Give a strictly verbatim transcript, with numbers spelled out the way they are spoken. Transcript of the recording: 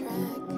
track.